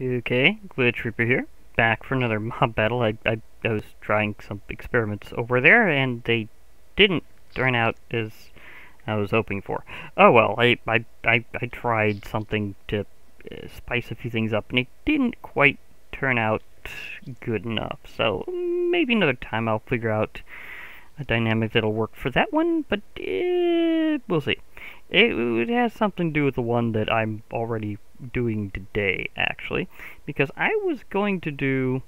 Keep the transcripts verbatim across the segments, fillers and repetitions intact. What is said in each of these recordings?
Okay, Glitch Reaper here, back for another mob battle. I, I, I was trying some experiments over there, and they didn't turn out as I was hoping for. Oh well, I, I, I, I tried something to uh, spice a few things up, and it didn't quite turn out good enough, so maybe another time I'll figure out a dynamic that'll work for that one, but uh, we'll see. It, it has something to do with the one that I'm already doing today, actually, because I was going to do,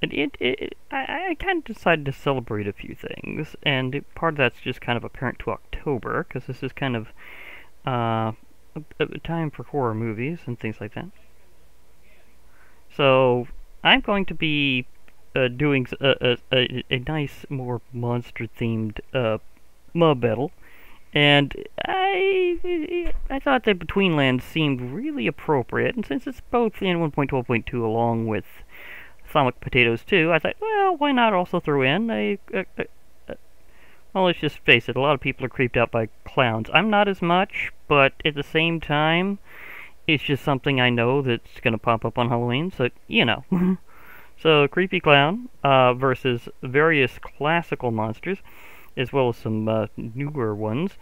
and it, it I, I kind of decided to celebrate a few things, and it, part of that's just kind of apparent to October, because this is kind of uh, a, a time for horror movies and things like that. So I'm going to be uh, doing a, a, a nice, more monster-themed uh, mob battle, and I I thought that Betweenlands seemed really appropriate, and since it's both in one point twelve point two along with Thaumic Potatoes two, I thought, well, why not also throw in a, a, a, a... Well, let's just face it, a lot of people are creeped out by clowns. I'm not as much, but at the same time, it's just something I know that's going to pop up on Halloween, so, you know. So, creepy clown uh, versus various classical monsters, as well as some uh, newer ones.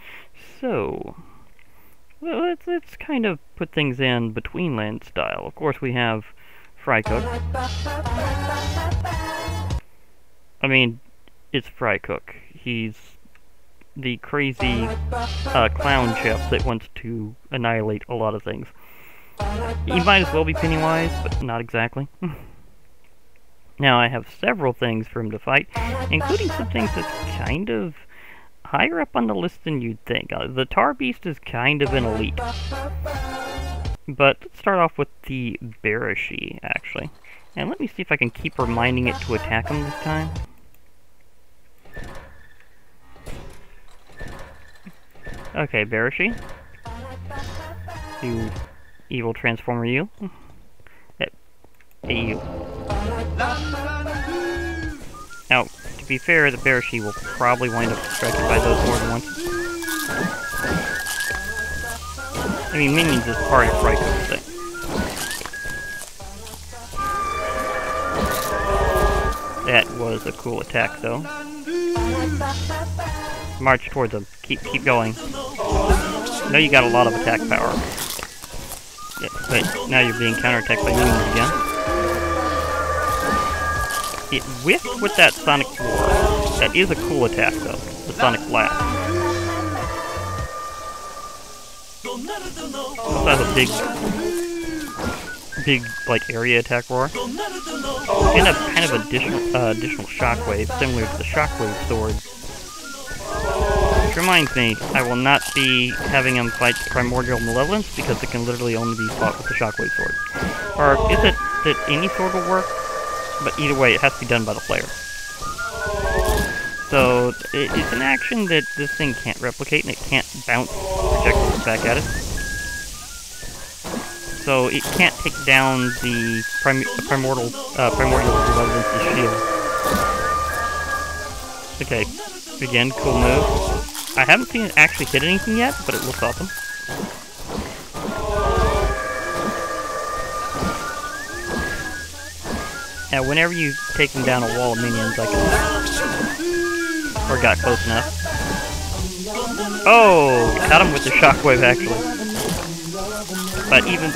So, well, let's, let's kind of put things in Betweenland style. Of course, we have Fry Cook. I mean, it's Fry Cook. He's the crazy uh, clown chef that wants to annihilate a lot of things. He might as well be Pennywise, but not exactly. Now I have several things for him to fight, including some things that's kind of higher up on the list than you'd think. Uh, the Tar Beast is kind of an elite. But let's start off with the Barashi, actually. And let me see if I can keep reminding it to attack him this time. Okay, Barashi. You evil transformer, you. Hey, you. Now, to be fair, the Barashi will probably wind up distracted by those more than once. I mean, minions is part of Fry Cook's thing. That was a cool attack, though. March towards him. Keep, keep going. I know you got a lot of attack power. Yeah, but now you're being counterattacked by minions again. It whiffed with that Sonic Roar. That is a cool attack, though. The Sonic Blast. Also has a big, big, like, area attack roar. And a kind of additional, uh, additional shockwave, similar to the shockwave sword. Which reminds me, I will not be having him fight Primordial Malevolence because it can literally only be fought with the shockwave sword. Or is it that any sword will work? But either way, it has to be done by the player. So, it, it's an action that this thing can't replicate, and it can't bounce projectiles back at it. So, it can't take down the prim primordial, uh, primordial shield. Okay, again, cool move. I haven't seen it actually hit anything yet, but it looks awesome. Now, whenever you take them down a wall of minions, I can... Or got close enough. Oh! Got him with the shockwave, actually. But even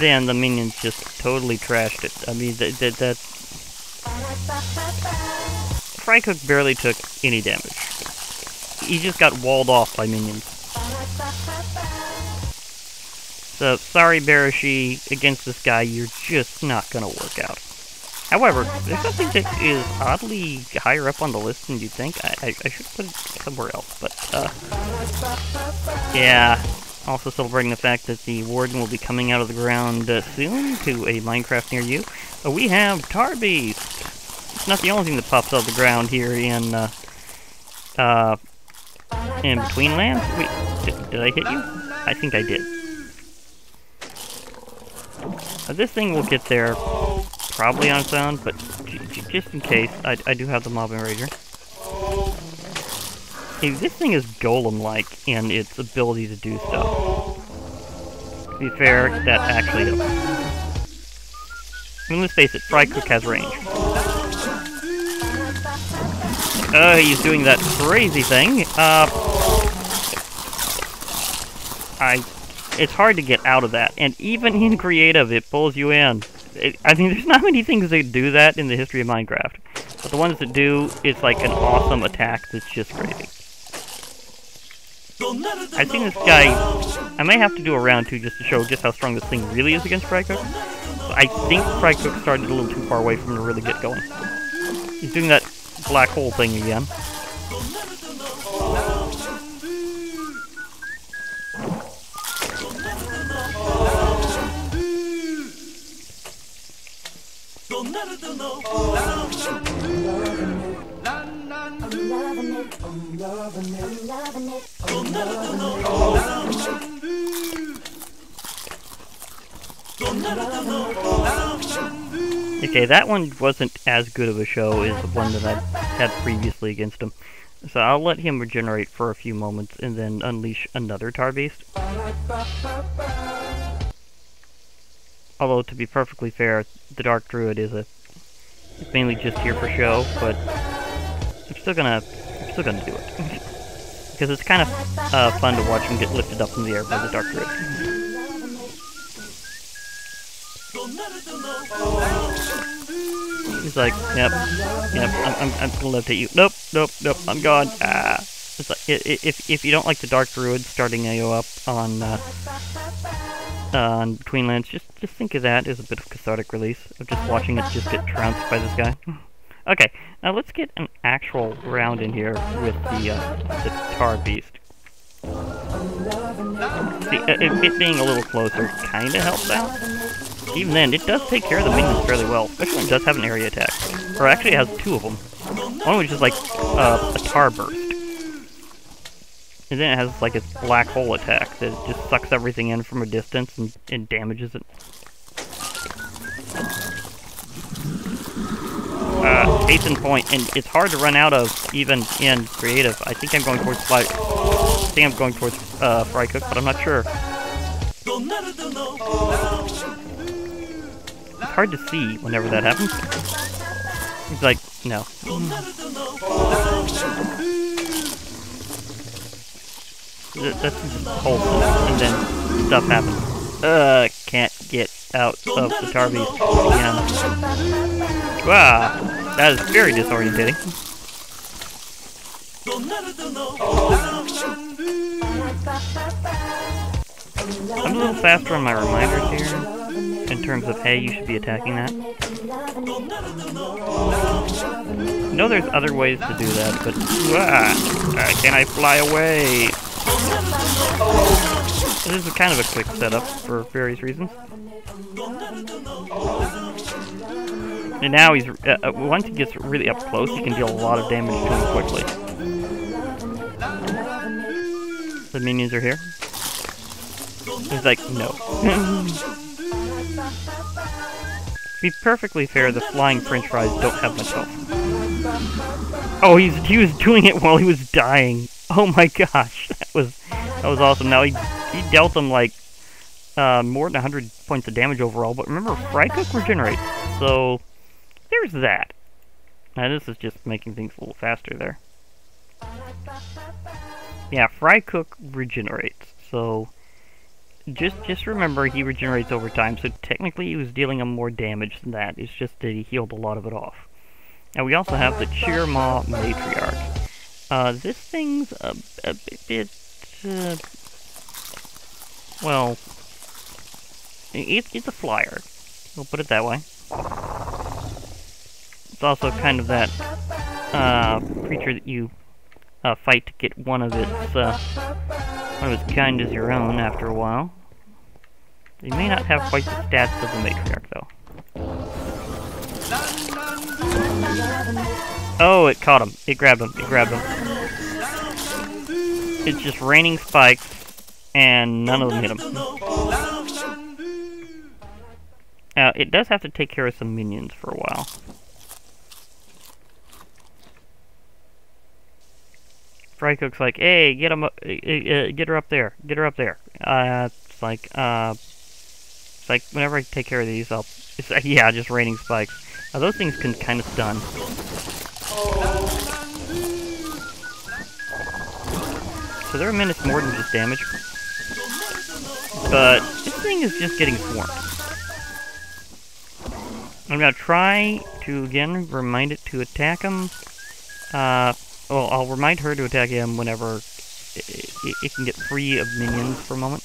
then, the minions just totally trashed it. I mean, that... that, that... Fry Cook barely took any damage. He just got walled off by minions. So, sorry, Barashi. Against this guy, you're just not gonna work out. However, there's something that is oddly higher up on the list than you'd think. I, I, I should put it somewhere else, but, uh... yeah, also celebrating the fact that the Warden will be coming out of the ground uh, soon to a Minecraft near you. Uh, we have Tar Beast! It's not the only thing that pops out of the ground here in, uh... Uh... in Betweenlands. Wait, did, did I hit you? I think I did. Uh, this thing will get there... probably on sound, but j j just in case, I, I do have the mob enrager. Hey, this thing is golem-like in its ability to do stuff. To be fair, that actually is. I mean, let's face it, Fry Cook has range. Oh, he's doing that crazy thing. Uh, I. It's hard to get out of that, and even in creative, it pulls you in. It, I mean, there's not many things that do that in the history of Minecraft, but the ones that do, it's like an awesome attack that's just crazy. I think this guy, I may have to do a round two just to show just how strong this thing really is against Fry Cook. I think Fry Cook started a little too far away from him to really get going. He's doing that black hole thing again. Okay, that one wasn't as good of a show as the one that I had previously against him. So I'll let him regenerate for a few moments and then unleash another Tar Beast. Although, to be perfectly fair, the Dark Druid is a it's mainly just here for show, but I'm still gonna I'm still gonna do it. Because it's kind of uh, fun to watch him get lifted up in the air by the Dark Druid. He's like, yep, yep, I'm, I'm, I'm gonna levitate you. Nope, nope, nope, I'm gone. Ah. It's like, if, if you don't like the Dark Druid starting A O up on, uh, on Betweenlands, just, just think of that as a bit of cathartic release of just watching us just get trounced by this guy. Okay, now let's get an actual round in here with the, uh, the Tar Beast. See, it, it being a little closer kinda helps out. Even then, it does take care of the minions fairly well, especially when it does have an area attack. Or actually it has two of them. One which is like uh, a tar burst. And then it has like its black hole attack that just sucks everything in from a distance and, and damages it. Uh, case in point, and it's hard to run out of even in creative. I think I'm going towards fly I think I'm going towards uh, Fry Cook, but I'm not sure. It's hard to see whenever that happens. He's like, no. That's just whole thing, and then stuff happens. Uh, can't get out of the Tar Beast again. Wow, that is very disorientating. I'm a little faster on my reminders here, in terms of, hey, you should be attacking that. I know there's other ways to do that, but ah, can I fly away? This is kind of a quick setup for various reasons. And now he's, uh, once he gets really up close, he can deal a lot of damage to him quickly. The minions are here. He's like, no. To be perfectly fair, the flying french fries don't have much health. Oh, he's, he was doing it while he was dying. Oh my gosh, that was that was awesome. Now, he, he dealt them like uh, more than one hundred points of damage overall, but remember, Fry Cook regenerates, so... There's that. Now this is just making things a little faster there. Yeah, Fry Cook regenerates, so just just remember he regenerates over time, so technically he was dealing him more damage than that. It's just that he healed a lot of it off. Now we also have the Chiromaw Matriarch. Uh, this thing's a, a bit... Uh, well... It, it's a flyer. We'll put it that way. It's also kind of that uh, creature that you uh, fight to get one of its uh, one of its kind as your own after a while. They may not have quite the stats of the Matriarch though. Oh, it caught him! It grabbed him! It grabbed him! It's just raining spikes, and none of them hit him. Now, it does have to take care of some minions for a while. Fry Cook's like, hey, get him, uh, uh, get her up there, get her up there. Uh, it's like, uh, It's like, whenever I take care of these, I'll... It's like, yeah, just raining spikes. Now, those things can kind of stun. So they're a menace more than just damage. But this thing is just getting swarmed. I'm going to try to, again, remind it to attack him. Uh, well, I'll remind her to attack him whenever it, it, it can get free of minions for a moment.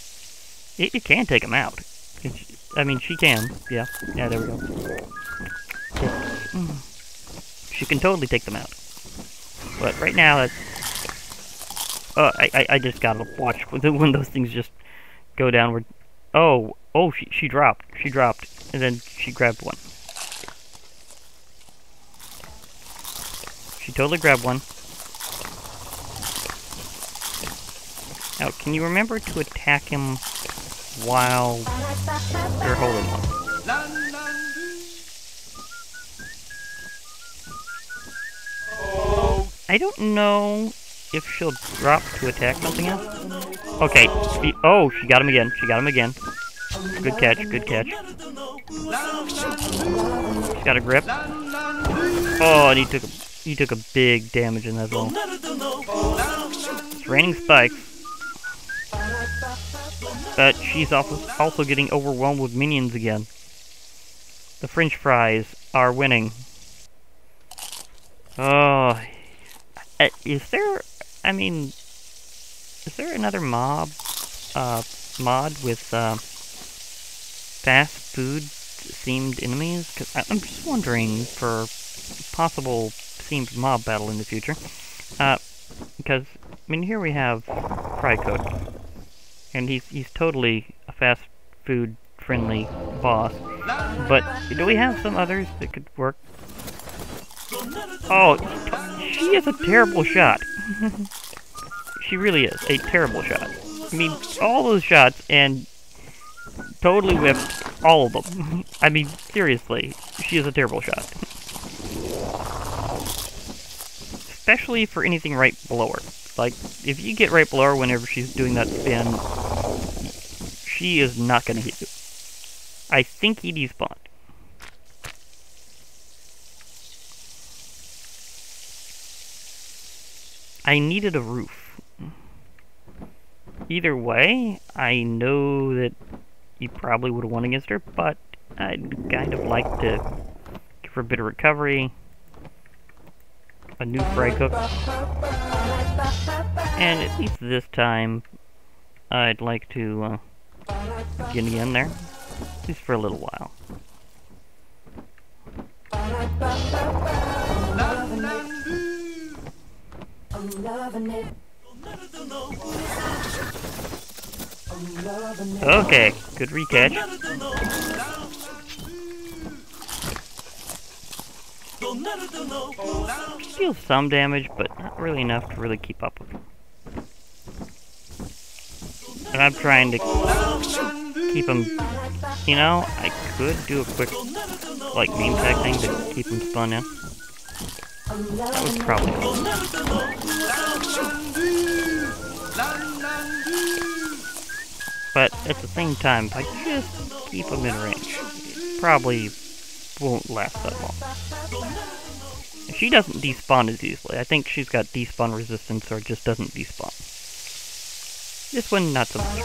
It, it can take him out. It's, I mean, she can. Yeah. Yeah, there we go. She can totally take them out. But right now, it's... Uh, I, I, I just gotta watch when those things just go downward. Oh, oh, she, she dropped. She dropped. And then she grabbed one. She totally grabbed one. Now, can you remember to attack him while you're holding one? I don't know if she'll drop to attack something else. Okay. Oh, she got him again. She got him again. Good catch. Good catch. She's got a grip. Oh, and he took a, he took a big damage in that zone. It's raining spikes. But she's also, also getting overwhelmed with minions again. The French fries are winning. Oh... Uh, is there, I mean, is there another mob, uh, mod with, uh, fast food-themed enemies? Because I'm just wondering for possible themed mob battle in the future. Uh, because, I mean, here we have Fry Cook, and he's, he's totally a fast food-friendly boss. But do we have some others that could work? Oh, she is a terrible shot. She really is a terrible shot. I mean, all those shots and totally whipped all of them. I mean, seriously, she is a terrible shot. Especially for anything right below her. Like, if you get right below her whenever she's doing that spin, she is not going to hit you. I think he despawned. I needed a roof. Either way, I know that you probably would have won against her, but I'd kind of like to give her a bit of recovery, a new Fry Cook, and at least this time, I'd like to uh, get in there, at least for a little while. I'm loving it. Okay, good recatch. She deals some damage, but not really enough to really keep up with him. And I'm trying to keep him, you know, I could do a quick, like, name tag thing to keep him spun in. That was probably good. But at the same time, if I just keep them in range, it probably won't last that long. She doesn't despawn as easily. I think she's got despawn resistance or just doesn't despawn. This one, not so much.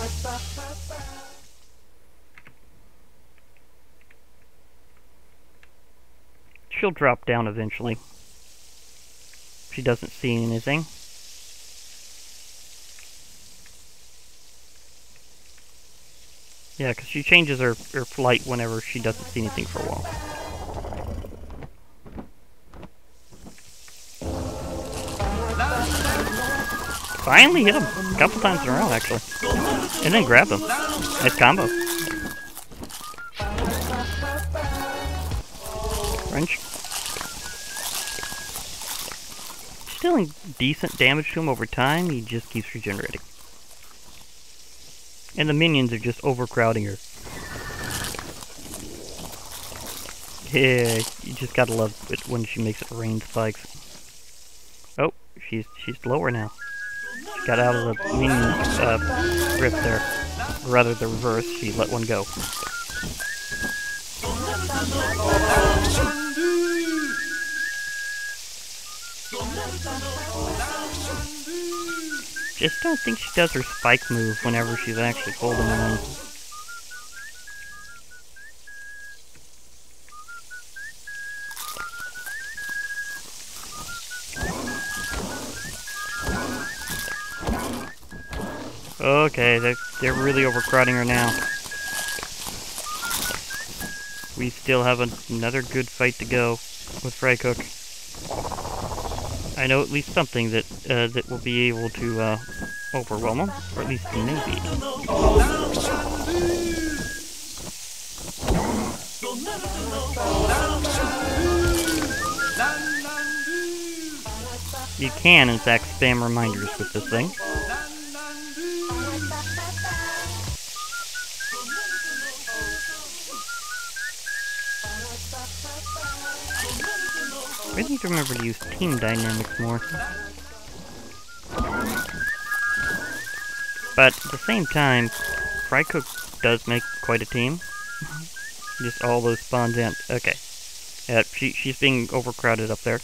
She'll drop down eventually. She doesn't see anything. Yeah, because she changes her, her flight whenever she doesn't see anything for a while. Finally hit him a couple times in a row, actually. And then grab him. Nice combo. Wrench. Dealing decent damage to him over time, he just keeps regenerating. And the minions are just overcrowding her. Yeah, you just gotta love it when she makes it rain spikes. Oh, she's she's lower now. She got out of the minion uh, grip there. Rather the reverse, she let one go. Just don't think she does her spike move whenever she's actually holding on. Okay, they're, they're really overcrowding her now. We still have an, another good fight to go with Fry Cook. I know at least something that uh, that will be able to uh, overwhelm him, or at least maybe. You can, in fact, spam reminders with this thing. I really need to remember to use team dynamics more. But at the same time, Fry Cook does make quite a team. Just all those spawns in. Okay. Uh, she, she's being overcrowded up there.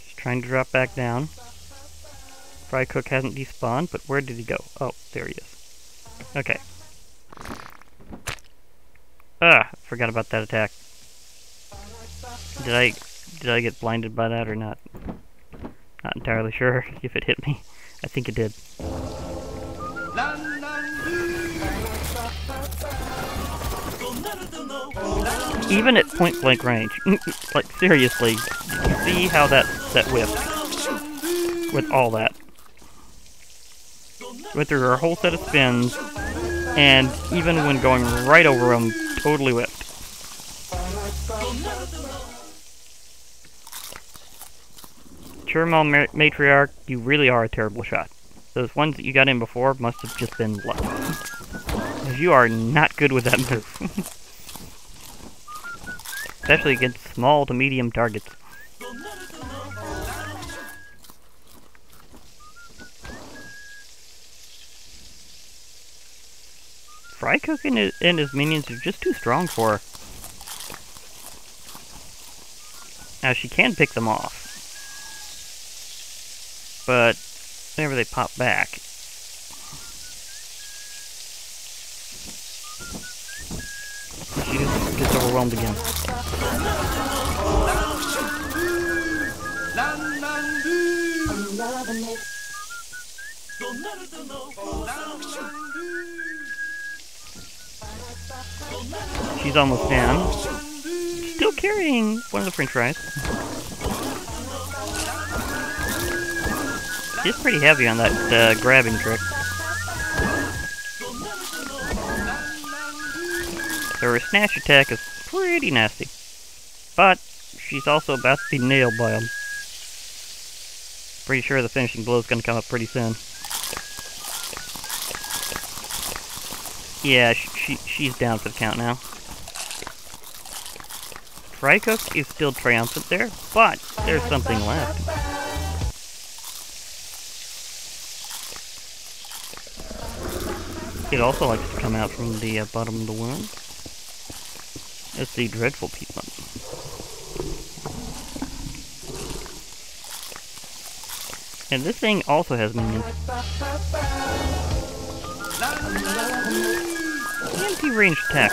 She's trying to drop back down. Fry Cook hasn't despawned, but where did he go? Oh, there he is. Okay. Ah, forgot about that attack. Did I did I get blinded by that or not? Not entirely sure if it hit me. I think it did. Even at point blank range. Like seriously, you can see how that that whiffed with all that. Went through her whole set of spins, and even when going right over him, totally whipped. Chiromaw Matriarch, you really are a terrible shot. Those ones that you got in before must have just been luck. Because you are not good with that move. Especially against small to medium targets. Fry Cook and his, and his minions are just too strong for her. Now she can pick them off, but whenever they pop back, she just gets overwhelmed again. I'm loving it. She's almost down. Still carrying one of the french fries. She's pretty heavy on that uh, grabbing trick. So her snatch attack is pretty nasty. But she's also about to be nailed by him. Pretty sure the finishing blow is going to come up pretty soon. Yeah, she, she she's down for the count now. Fry Cook is still triumphant there, but there's something left. It also likes to come out from the uh, bottom of the wound. It's the Dreadful Peat Mummy. And this thing also has minions. Empty range attack.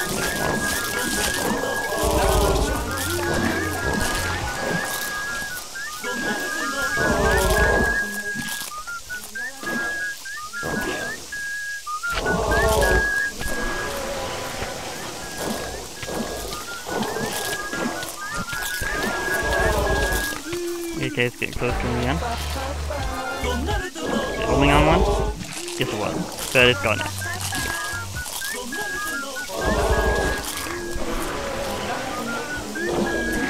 Okay, it's getting close to me again. Is it holding on one? Yes, it was. But it's gone now.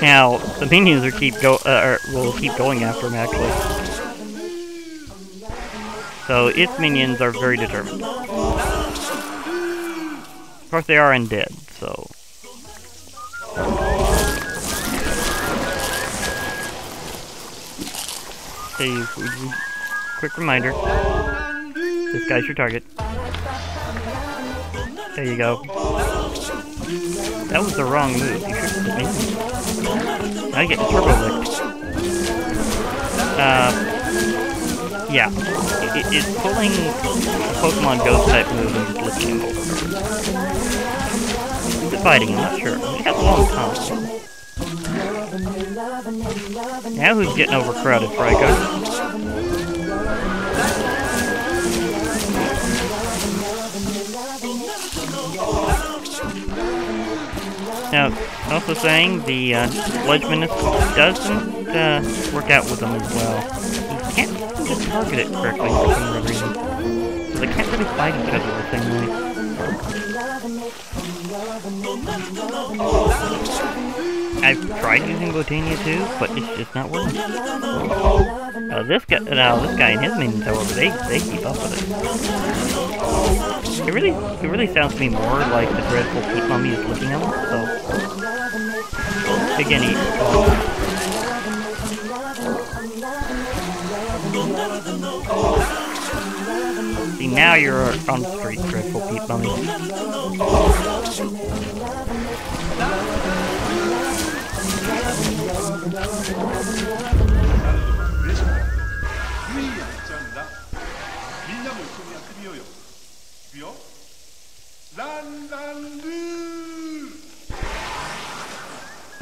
Now the minions will keep go uh, or will keep going after him actually. So its minions are very determined. Of course they are undead, so they quick reminder. This guy's your target. There you go. That was the wrong move. You tricked me. Now I get turbo licked. Uh, yeah. It, it, it's pulling a Pokemon Ghost type move and just lifting him over. Is it fighting? I'm not sure. It has a long time. Now who's getting overcrowded, Fry Cook? Now, also saying the uh, Ledgeman doesn't uh, work out with them as well. You can't really target it correctly for some reason. So they can't really fight each other the same way. I've tried using Botania too, but it's just not working. Uh, this guy, now this guy and his minions, however, they they keep up with it. It really, it really sounds to me more like the Dreadful Peat Mummy is looking at him. So again, he. Oh. See, now you're on the street, Dreadful Peat Mummy.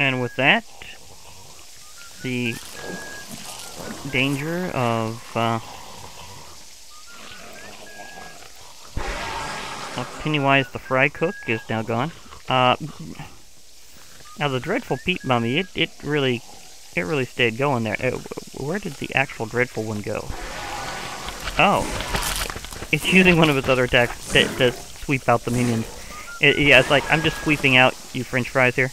And with that, the danger of uh, of Pennywise the Fry Cook is now gone. Uh, Now the Dreadful Peat Mummy, it, it really, it really stayed going there. It, where did the actual dreadful one go? Oh, it's using one of its other attacks to, to sweep out the minions. It, yeah, it's like I'm just sweeping out you French fries here.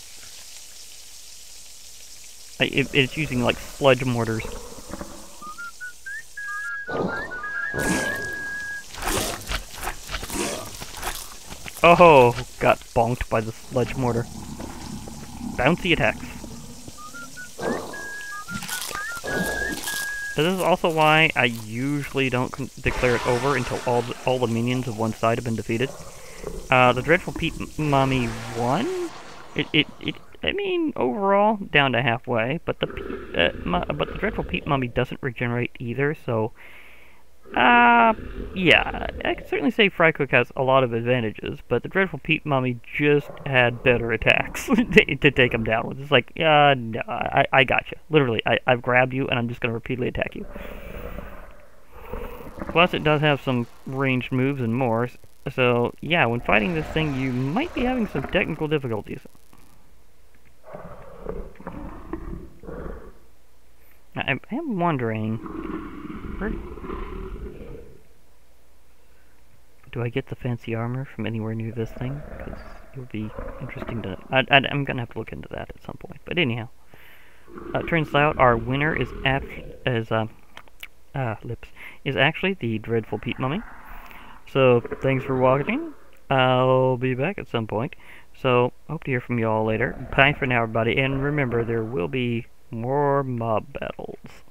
It, it's using like sludge mortars. Oh, got bonked by the sludge mortar. Bouncy attacks. This is also why I usually don't con declare it over until all the, all the minions of one side have been defeated. Uh, the Dreadful Peat Mummy won. It, it, it. I mean, overall down to halfway, but the uh, but the Dreadful Peat Mummy doesn't regenerate either. So, uh, yeah, I could certainly say Fry Cook has a lot of advantages, but the Dreadful Peat Mummy just had better attacks to take him down with. It's like, uh, no, I, I got you. Literally, I, I've grabbed you, and I'm just going to repeatedly attack you. Plus, it does have some ranged moves and more, so, yeah, when fighting this thing, you might be having some technical difficulties. Now, I, I am wondering... Where do I get the fancy armor from anywhere near this thing? Because it would be interesting to... I, I, I'm going to have to look into that at some point. But anyhow, uh, turns out our winner is at, is uh, uh, lips is actually the Dreadful Peat Mummy. So thanks for watching. I'll be back at some point. So hope to hear from you all later. Bye for now, everybody. And remember, there will be more mob battles.